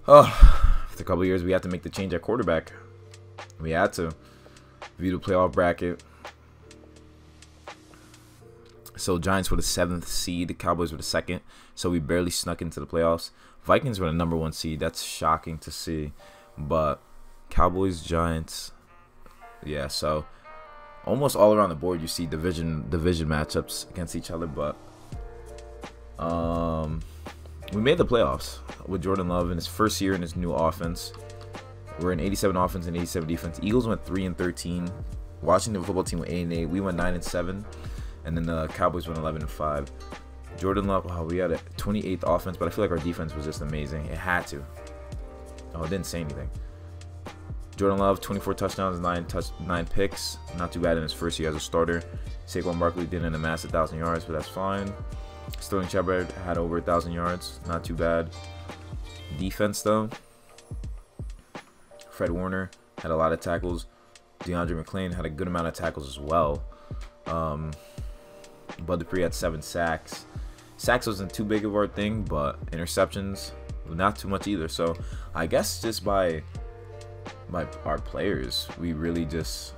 Oh, after a couple of years, we had to make the change at quarterback. We had to. View the playoff bracket. So Giants were the seventh seed, Cowboys were the second, so we barely snuck into the playoffs. Vikings were the number one seed. That's shocking to see, but Cowboys, Giants, yeah. So almost all around the board, you see division division matchups against each other, but um, we made the playoffs with Jordan Love in his first year in his new offense. We're in eighty-seven offense and eighty-seven defense. Eagles went three and thirteen. Washington football team went eight and eight. We went nine and seven. And then the Cowboys went eleven and five. Jordan Love, wow, we had a twenty-eighth offense, but I feel like our defense was just amazing. It had to. Oh, it didn't say anything. Jordan Love, twenty-four touchdowns, nine touch, nine picks. Not too bad in his first year as a starter. Saquon Barkley didn't amass one thousand yards, but that's fine. Sterling Shepard had over one thousand yards. Not too bad. Defense, though. Fred Warner had a lot of tackles. DeAndre McClain had a good amount of tackles as well. Um... Bud Dupree had seven sacks. Sacks wasn't too big of our thing, but interceptions, not too much either. So I guess just by by our players, we really just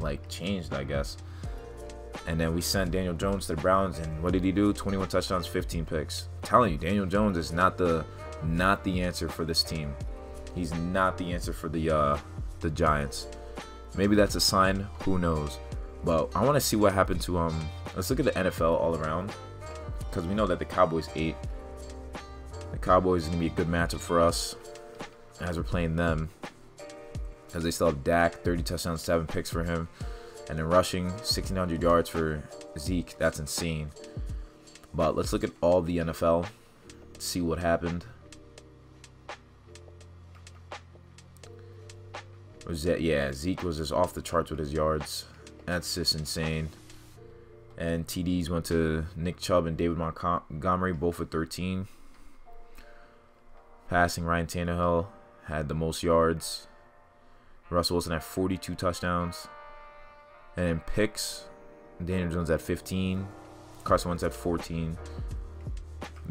like changed, I guess. And then we sent Daniel Jones to the Browns, and what did he do? twenty-one touchdowns, fifteen picks. I'm telling you, Daniel Jones is not the not the answer for this team. He's not the answer for the uh, the Giants. Maybe that's a sign. Who knows? But I want to see what happened to um. Let's look at the N F L all around, because we know that the Cowboys ate. The Cowboys is gonna be a good matchup for us as we're playing them, because they still have Dak, thirty touchdowns, seven picks for him, and then rushing sixteen hundred yards for Zeke. That's insane. But let's look at all the N F L, see what happened. Was that yeah? Zeke was just off the charts with his yards. That's just insane. And T Ds went to Nick Chubb and David Montgomery, both for thirteen. Passing, Ryan Tannehill had the most yards. Russell Wilson had forty-two touchdowns. And in picks, Daniel Jones had fifteen. Carson Wentz had fourteen.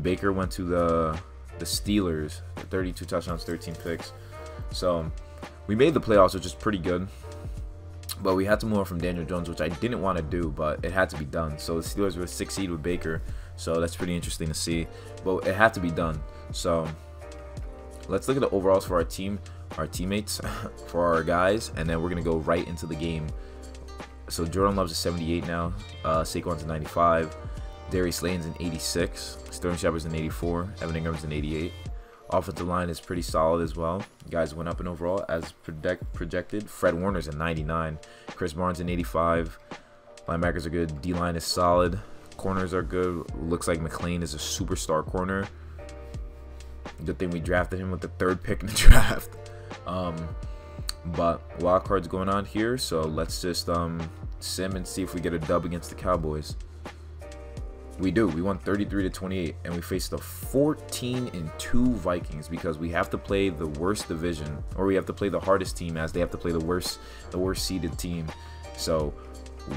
Baker went to the, the Steelers, thirty-two touchdowns, thirteen picks. So we made the playoffs, which is pretty good. But we had to move on from Daniel Jones, which I didn't want to do, but it had to be done. So the Steelers were a six seed with Baker, so that's pretty interesting to see. But it had to be done. So let's look at the overalls for our team, our teammates, for our guys, and then we're going to go right into the game. So Jordan Love's a seventy-eight now. Uh, Saquon's a ninety-five. Darius Slayton's an eighty-six. Sterling Shepard's an eighty-four. Evan Ingram's an eighty-eight. Offensive line is pretty solid as well. Guys went up in overall as project, projected. Fred Warner's a ninety-nine. Chris Barnes an eighty-five. Linebackers are good. D-line is solid. Corners are good. Looks like McClain is a superstar corner. Good thing we drafted him with the third pick in the draft. Um, but wild cards going on here. So let's just um, sim and see if we get a dub against the Cowboys. We do. We won thirty-three to twenty-eight, and we faced the fourteen and two Vikings, because we have to play the worst division, or we have to play the hardest team, as they have to play the worst, the worst seeded team. So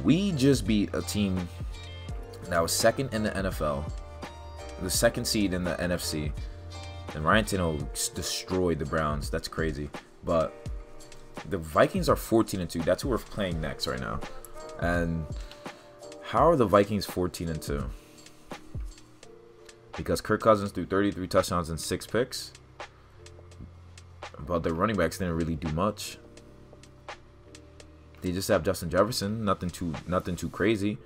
we just beat a team that was second in the N F L, the second seed in the N F C, and Ryan Tannehill destroyed the Browns. That's crazy. But the Vikings are fourteen and two. That's who we're playing next right now, and how are the Vikings fourteen and two? Because Kirk Cousins threw thirty-three touchdowns and six picks, but their running backs didn't really do much. They just have Justin Jefferson, nothing too, nothing too crazy.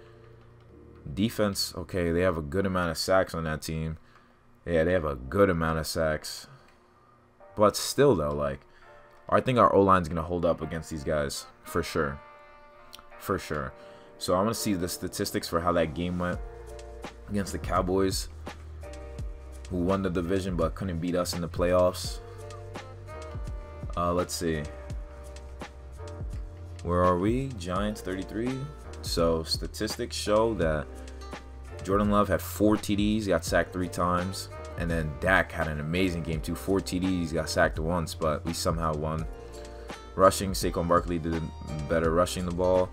Defense, okay, they have a good amount of sacks on that team. Yeah, they have a good amount of sacks, but still though, like, I think our O line is gonna hold up against these guys for sure, for sure. So I'm gonna see the statistics for how that game went against the Cowboys, who won the division but couldn't beat us in the playoffs. Uh, let's see. Where are we? Giants thirty-three. So statistics show that Jordan Love had four T Ds, got sacked three times, and then Dak had an amazing game too. Four T Ds, got sacked once, but we somehow won. Rushing, Saquon Barkley did better rushing the ball.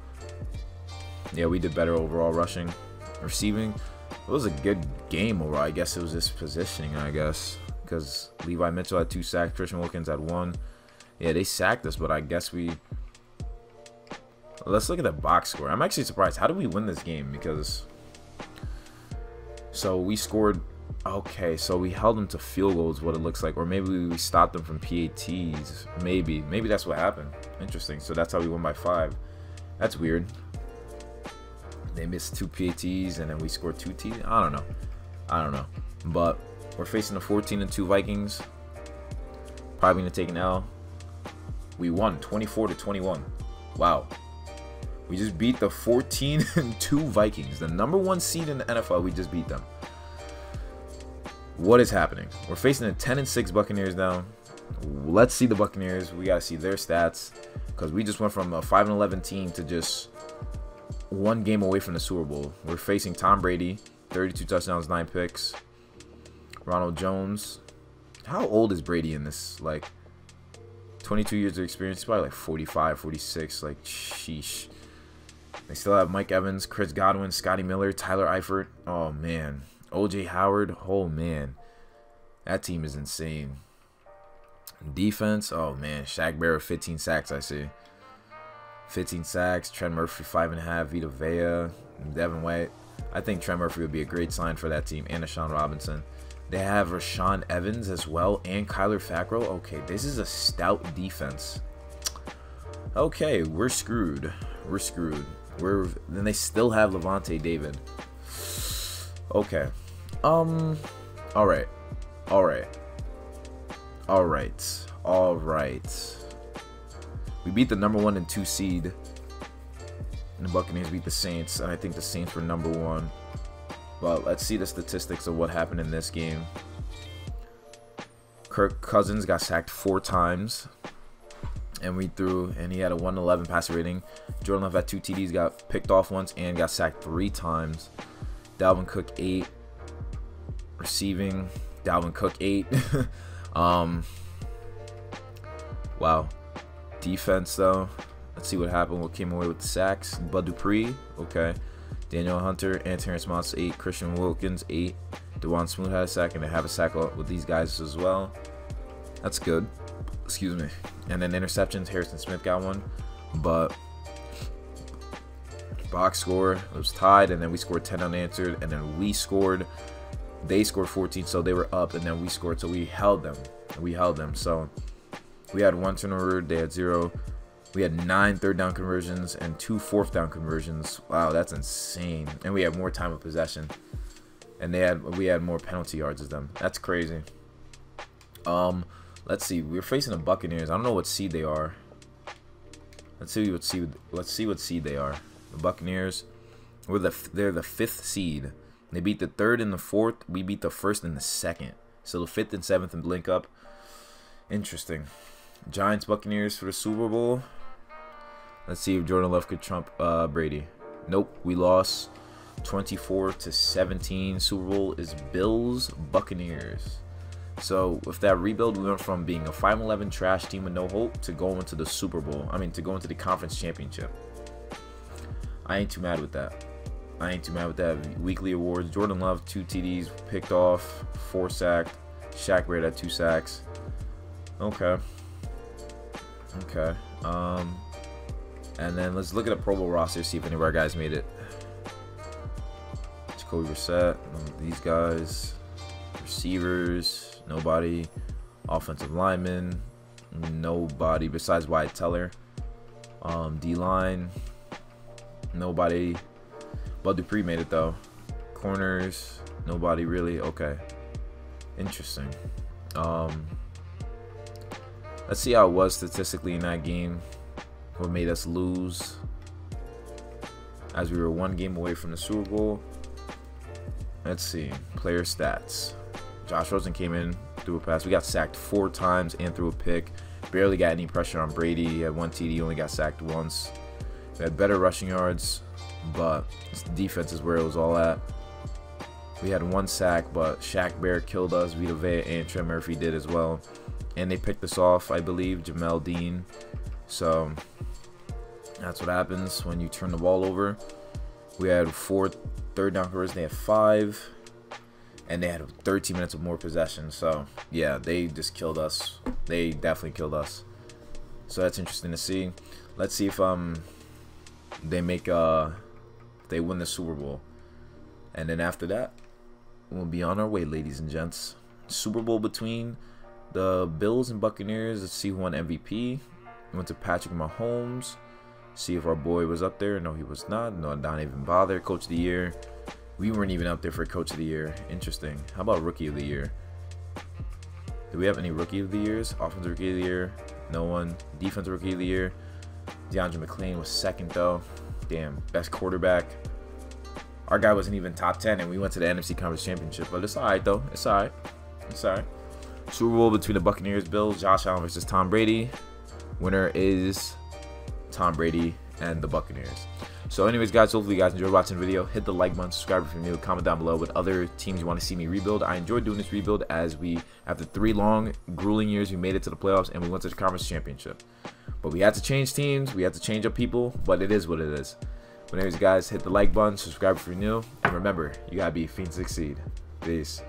Yeah, we did better overall rushing. Receiving, it was a good game overall. I guess it was just positioning, I guess, because Levi Mitchell had two sacks. Christian Wilkins had one. Yeah, they sacked us, but I guess we... Let's look at the box score. I'm actually surprised. How did we win this game? Because So we scored, okay, so we held them to field goals, what it looks like, or maybe we stopped them from P A Ts, maybe, maybe that's what happened. Interesting, so that's how we won by five. That's weird. They missed two P A Ts and then we scored two Ts, I don't know, I don't know, but we're facing the fourteen and two Vikings, probably going to take an L. We won twenty-four to twenty-one, wow. We just beat the fourteen and two Vikings, the number one seed in the N F L. We just beat them. What is happening? We're facing the ten and six Buccaneers now. Let's see the Buccaneers. We got to see their stats because we just went from a five and eleven team to just one game away from the Super Bowl. We're facing Tom Brady, thirty-two touchdowns, nine picks. Ronald Jones. How old is Brady in this? Like twenty-two years of experience, probably like forty-five, forty-six, like sheesh. They still have Mike Evans, Chris Godwin, Scotty Miller, Tyler Eifert. Oh, man. O J Howard. Oh, man. That team is insane. Defense. Oh, man. Shaq Barrett, fifteen sacks, I see. fifteen sacks. Trent Murphy, five and a half. Vita Vea. Devin White. I think Trent Murphy would be a great sign for that team. And Ashawn Robinson. They have Rashaan Evans as well. And Kyler Fackrell. Okay, this is a stout defense. Okay, we're screwed. We're screwed. We're, then they still have Levante David. Okay. Um. All right. All right. All right. All right. We beat the number one and two seed. And the Buccaneers beat the Saints. And I think the Saints were number one. But let's see the statistics of what happened in this game. Kirk Cousins got sacked four times. And we threw, and he had a one eleven passer rating. Jordan Love had two T Ds, got picked off once, and got sacked three times. Dalvin Cook, eight. Receiving, Dalvin Cook, eight. um, wow. Defense, though. Let's see what happened. What came away with the sacks? Bud Dupree, okay. Daniel Hunter and Terrence Moss, eight. Christian Wilkins, eight. DeJuan Smoot had a sack, and they have a sack with these guys as well. That's good. Excuse me. And then interceptions, Harrison Smith got one, but box score, it was tied, and then we scored ten unanswered, and then we scored, they scored fourteen, so they were up, and then we scored, so we held them, we held them, so we had one turnover, they had zero, we had nine third down conversions, and two fourth down conversions, wow, that's insane, and we had more time of possession, and they had, we had more penalty yards as them, that's crazy. um, Let's see. We're facing the Buccaneers. I don't know what seed they are. Let's see what seed. Let's see what seed they are. The Buccaneers. We're the. They're the fifth seed. They beat the third and the fourth. We beat the first and the second. So the fifth and seventh and link up. Interesting. Giants Buccaneers for the Super Bowl. Let's see if Jordan Love could trump uh, Brady. Nope. We lost twenty-four to seventeen. Super Bowl is Bills Buccaneers. So with that rebuild, we went from being a five and eleven trash team with no hope to going to the Super Bowl. I mean, to going to the conference championship. I ain't too mad with that. I ain't too mad with that. Weekly awards. Jordan Love, two T Ds, picked off, four sacked. Shaq Barrett at two sacks. Okay. Okay. Um, and then let's look at a Pro Bowl roster, see if any of our guys made it. Jacoby Brissett, these guys. Receivers. Nobody. Offensive lineman, nobody besides Wyatt Teller. Um, D-line, nobody. Bud Dupree made it though. Corners, nobody really. Okay, interesting. Um, let's see how it was statistically in that game. What made us lose? As we were one game away from the Super Bowl. Let's see player stats. Josh Rosen came in, threw a pass. We got sacked four times and threw a pick. Barely got any pressure on Brady. He had one T D, only got sacked once. We had better rushing yards, but the defense is where it was all at. We had one sack, but Shaq Barrett killed us. Vita Vea and Trent Murphy did as well. And they picked us off, I believe, Jamel Dean. So that's what happens when you turn the ball over. We had four third down conversions. They had five. And they had thirteen minutes of more possession. So, yeah, they just killed us. They definitely killed us. So, that's interesting to see. Let's see if um they make uh they win the Super Bowl. And then after that, we'll be on our way, ladies and gents. Super Bowl between the Bills and Buccaneers. Let's see who won M V P. We went to Patrick Mahomes. See if our boy was up there. No, he was not. No, don't even bother. Coach of the Year. We weren't even up there for Coach of the Year. Interesting. How about Rookie of the Year? Do we have any Rookie of the Years? Offensive Rookie of the Year? No one. Defensive Rookie of the Year? DeAndre McClain was second, though. Damn. Best quarterback. Our guy wasn't even top ten, and we went to the N F C Conference Championship. But it's all right, though. It's all right. It's all right. Super Bowl between the Buccaneers, Bills, Josh Allen versus Tom Brady. Winner is Tom Brady and the Buccaneers. So anyways, guys, hopefully you guys enjoyed watching the video. Hit the like button, subscribe if you're new, comment down below what other teams you want to see me rebuild. I enjoyed doing this rebuild as we, after three long, grueling years, we made it to the playoffs and we went to the conference championship. But we had to change teams, we had to change up people, but it is what it is. But anyways, guys, hit the like button, subscribe if you're new, and remember, you gotta be a fiend to succeed. Peace.